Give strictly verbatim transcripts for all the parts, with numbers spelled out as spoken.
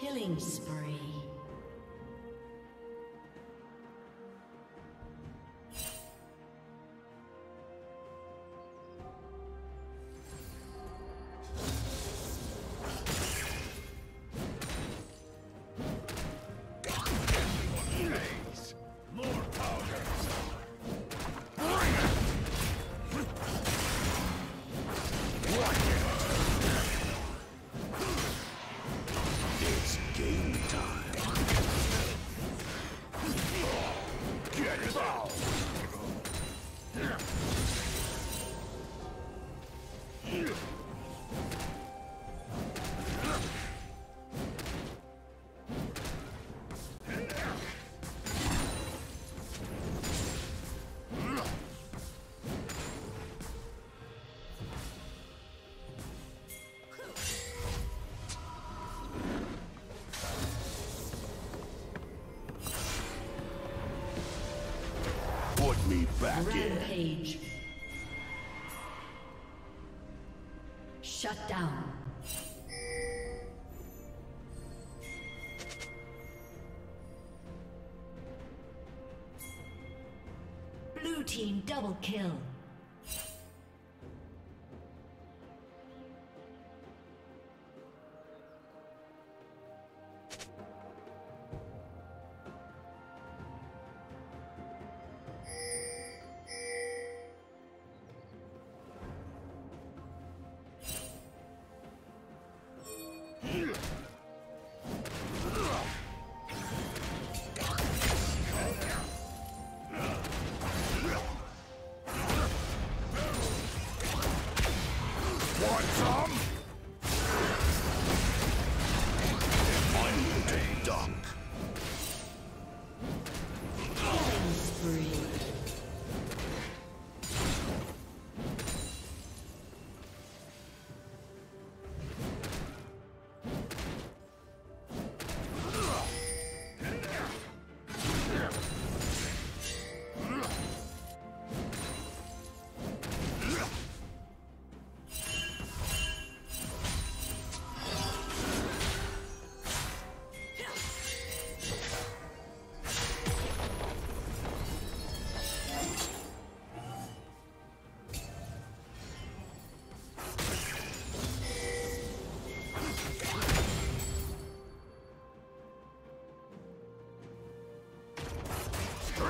Killing spree. Rampage. Shut down. Blue team double kill.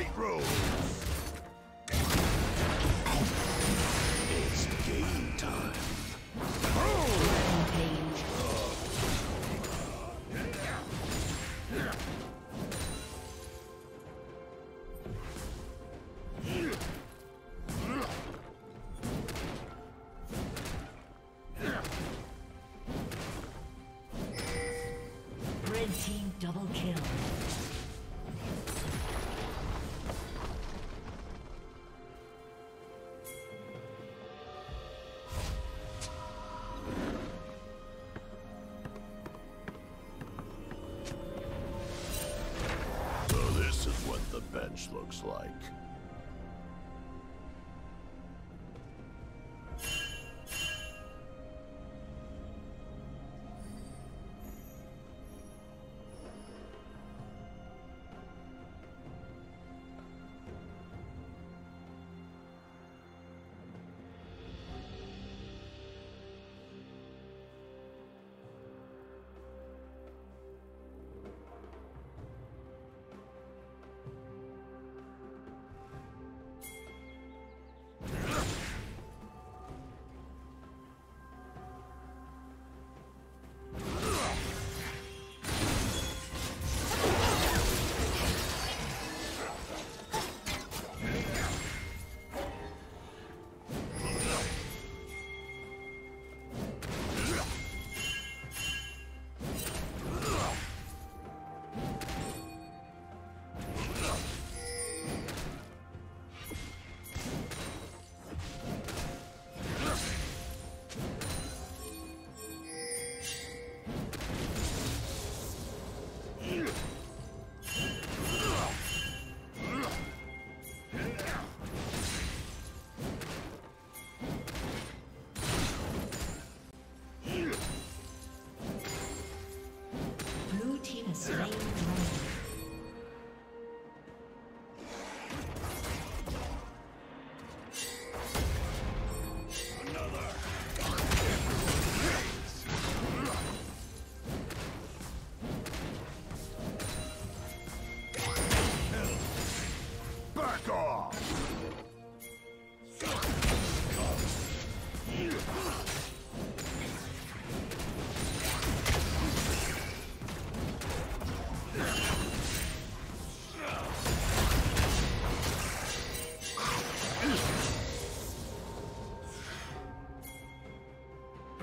Straight rules. It's game time. Rampage. Red team double kill. Looks like.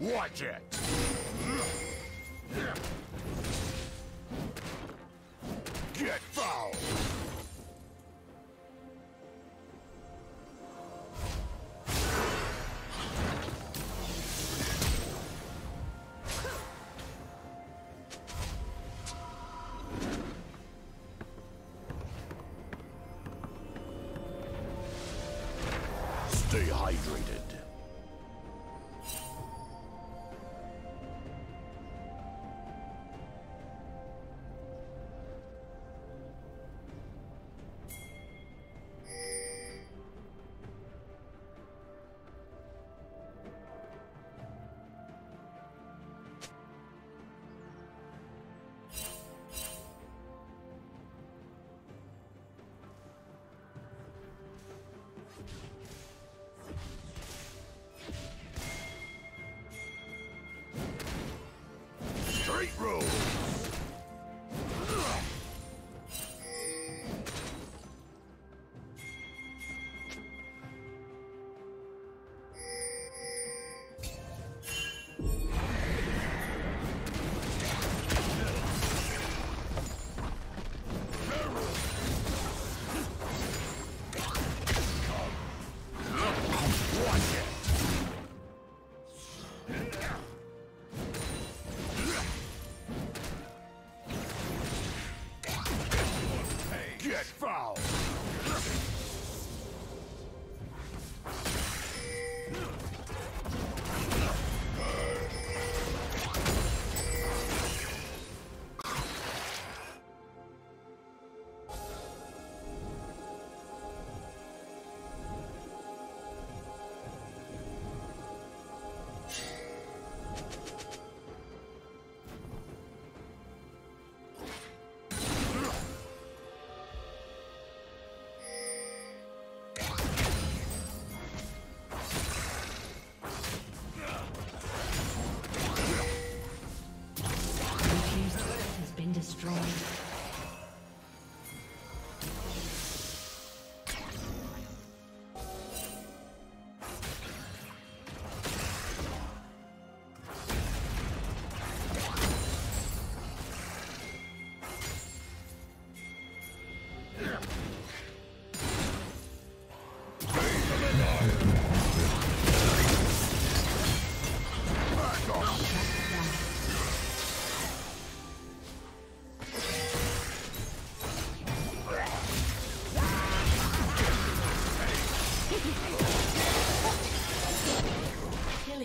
Watch it! Get fouled! Stay hydrated.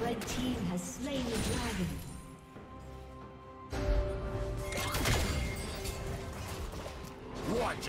Red team has slain the dragon. Watch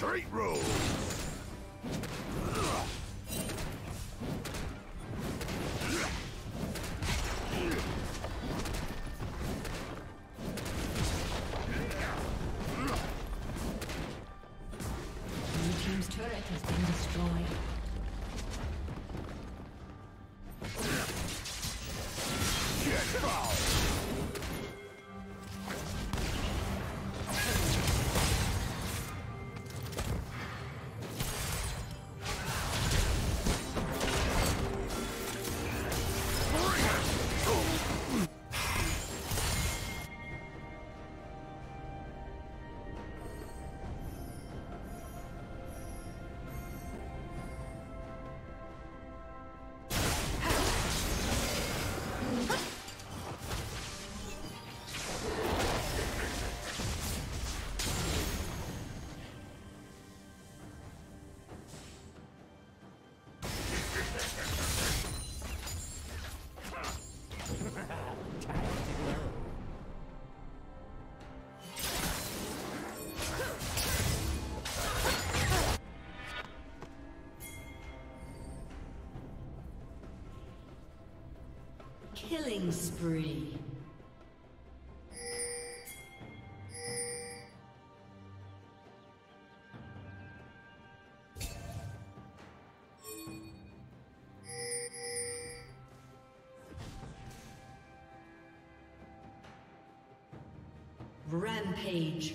Great road. Killing spree. Rampage.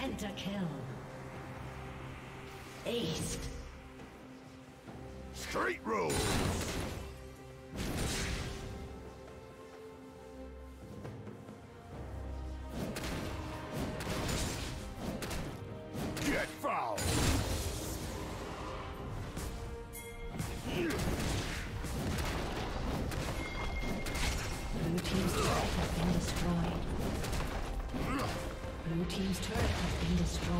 Pentakill. Ace. Straight roll. Get fouled. Blue team's turret has been destroyed. Blue team's turret has been destroyed.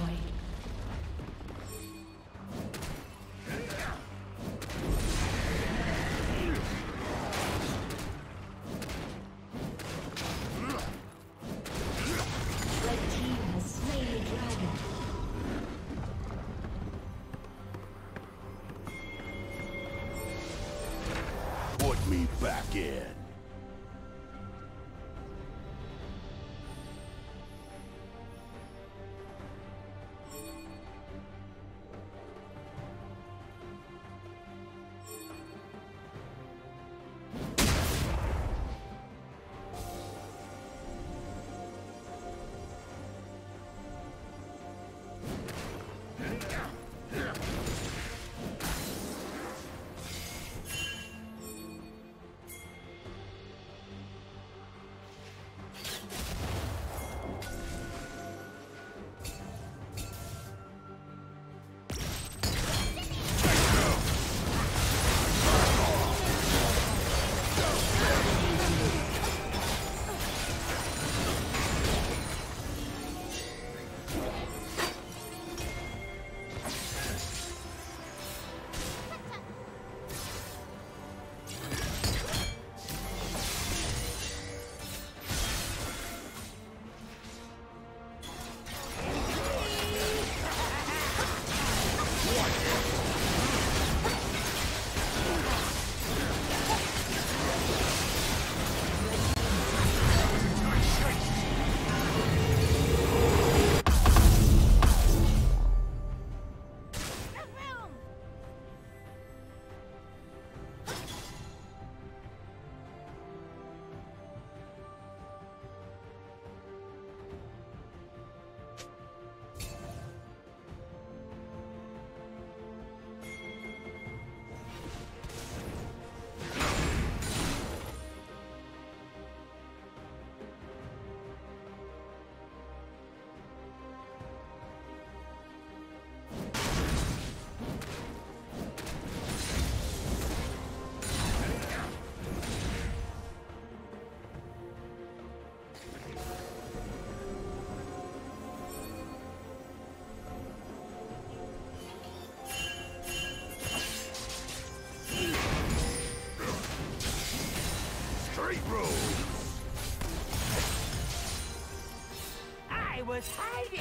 Was hiding. Blue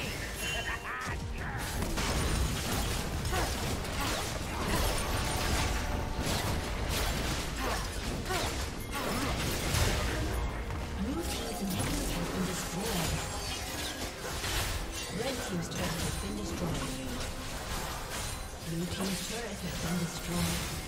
team's inhibitor has been destroyed. Red team's turret has been destroyed. Blue team's turret has been destroyed.